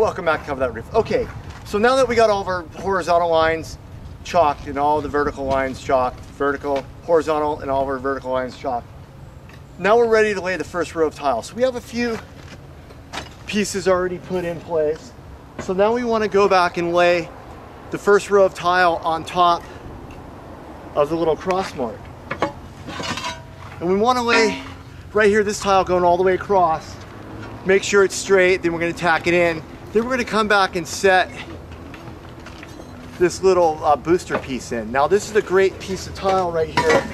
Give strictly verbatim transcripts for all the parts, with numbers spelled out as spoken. welcome back to Cover That Roof. Okay, so now that we got over horizontal lines chalked and all the vertical lines chalked, vertical, horizontal, and all of our vertical lines chalked, now we're ready to lay the first row of tile. So we have a few pieces already put in place. So now we want to go back and lay the first row of tile on top of the little cross mark. And we want to lay right here, this tile going all the way across, make sure it's straight, then we're going to tack it in. Then we're going to come back and set this little uh, booster piece in. Now this is a great piece of tile right here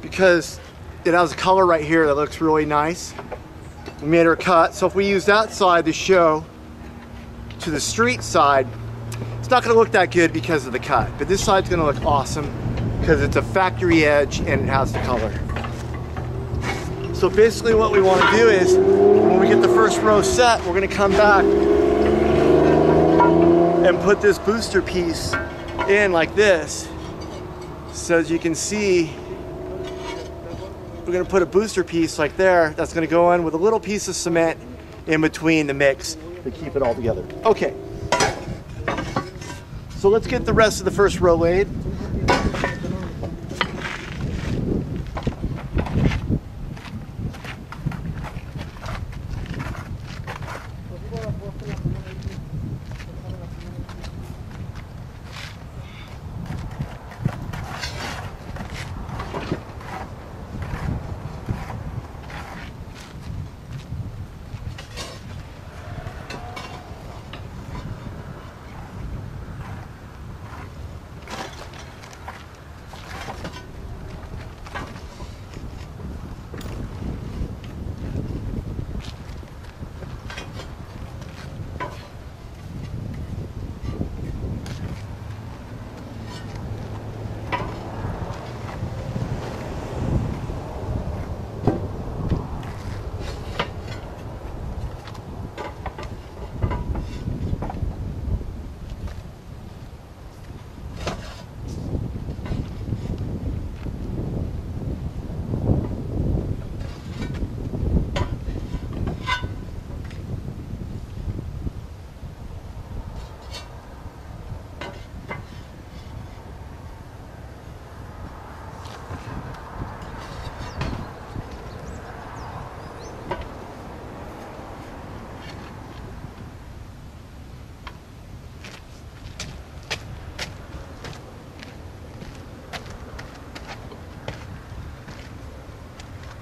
because it has a color right here that looks really nice. We made our cut, so if we use that side to show to the street side, it's not going to look that good because of the cut, but this side's going to look awesome because it's a factory edge and it has the color. So basically what we want to do is, when we get the first row set, we're going to come back and put this booster piece in like this. So as you can see, we're going to put a booster piece like there that's going to go in with a little piece of cement in between the mix to keep it all together. Okay, so let's get the rest of the first row laid.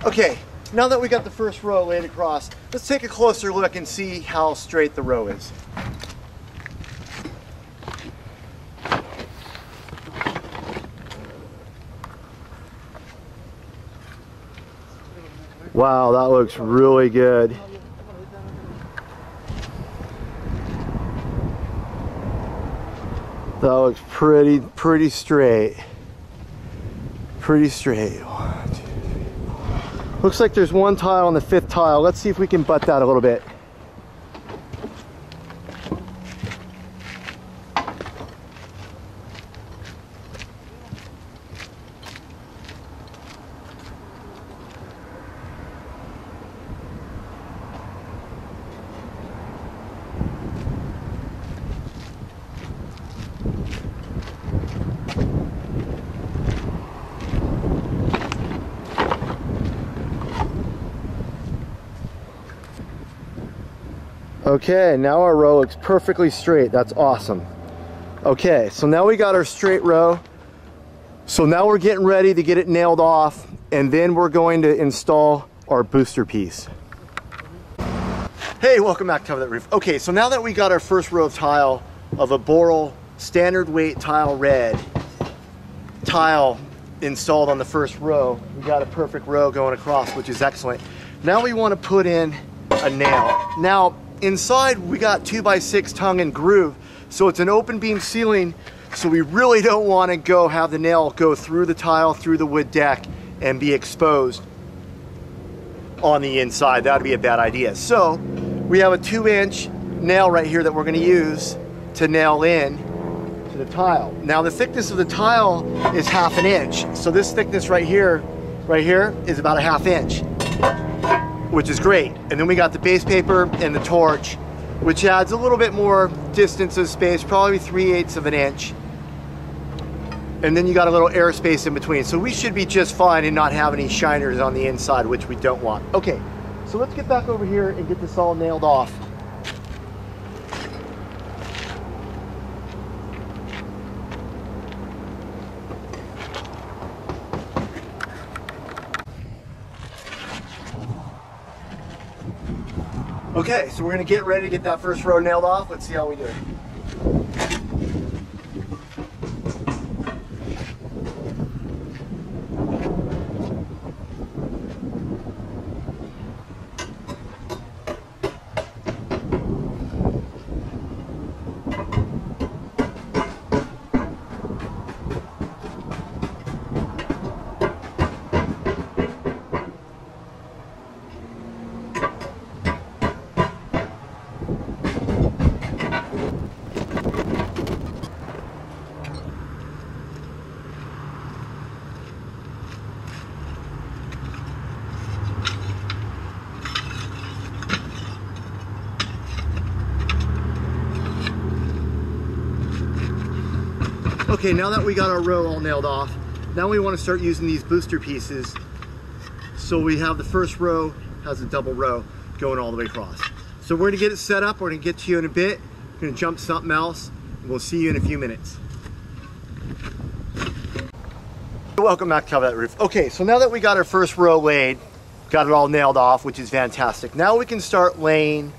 Okay, now that we got the first row laid across, let's take a closer look and see how straight the row is. Wow, that looks really good. That looks pretty, pretty straight. Pretty straight. Looks like there's one tile on the fifth tile. Let's see if we can butt that a little bit. Okay, now our row looks perfectly straight. That's awesome. Okay, so now we got our straight row. So now we're getting ready to get it nailed off, and then we're going to install our booster piece. Hey, welcome back to Cover That Roof. Okay, so now that we got our first row of tile of a Boral Standard Weight Tile Red tile installed on the first row, we got a perfect row going across, which is excellent. Now we want to put in a nail. Now, inside we got two by six tongue and groove, so it's an open beam ceiling, so we really don't want to go have the nail go through the tile, through the wood deck, and be exposed on the inside. That would be a bad idea. So we have a two inch nail right here that we're going to use to nail in to the tile. Now the thickness of the tile is half an inch, so this thickness right here right here is about a half inch, which is great. And then we got the base paper and the torch which adds a little bit more distance of space, probably three eighths of an inch. And then you got a little air space in between. So we should be just fine and not have any shiners on the inside, which we don't want. Okay, so let's get back over here and get this all nailed off. Okay, so we're gonna get ready to get that first row nailed off. Let's see how we do. Okay, now that we got our row all nailed off, now we want to start using these booster pieces so we have the first row has a double row going all the way across. So we're going to get it set up, we're going to get to you in a bit, we're going to jump something else, and we'll see you in a few minutes. Welcome back to Cover That Roof. Okay, so now that we got our first row laid, got it all nailed off, which is fantastic, now we can start laying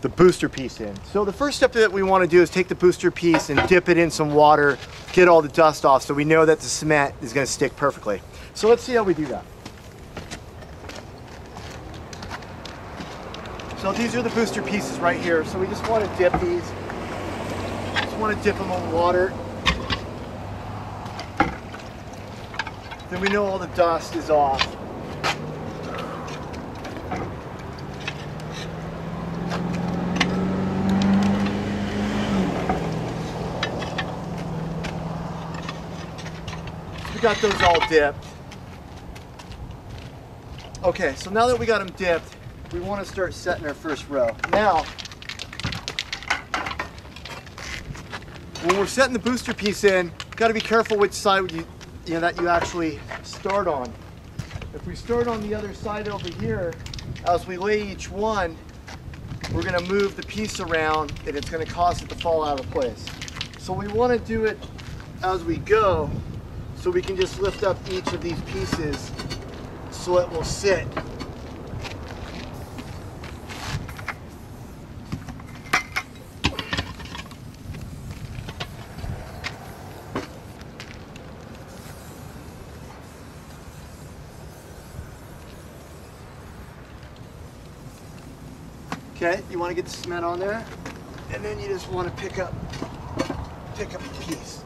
the booster piece in. So the first step that we want to do is take the booster piece and dip it in some water, get all the dust off so we know that the cement is going to stick perfectly. So let's see how we do that. So these are the booster pieces right here. So we just want to dip these. Just want to dip them in water. Then we know all the dust is off. We got those all dipped. Okay, so now that we got them dipped, we want to start setting our first row. Now, when we're setting the booster piece in, you've got to be careful which side you, you know, that you actually start on. If we start on the other side over here, as we lay each one, we're going to move the piece around and it's going to cause it to fall out of place. So we want to do it as we go. So we can just lift up each of these pieces so it will sit. Okay, you want to get the cement on there, and then you just want to pick up, pick up the piece.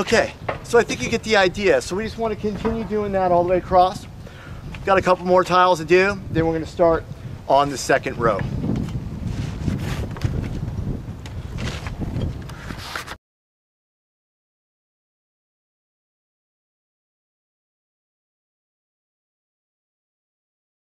Okay, so I think you get the idea. So we just want to continue doing that all the way across. Got a couple more tiles to do, then we're going to start on the second row.